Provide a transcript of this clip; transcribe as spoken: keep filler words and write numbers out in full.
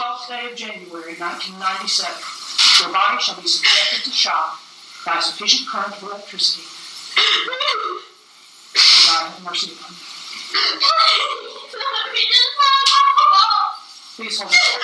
twelfth day of January nineteen ninety-seven, your body shall be subjected to shock by sufficient current of electricity. May God have mercy upon you. Please hold on.